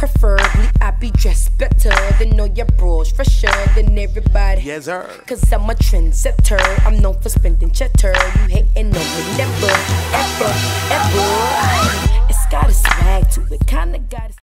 Preferably I be dressed better than all your bros, fresher than everybody. Yes, sir. Cause I'm a trendsetter, I'm known for spending cheddar. You hating on me, never, ever, ever. It's got a swag to it, kinda got a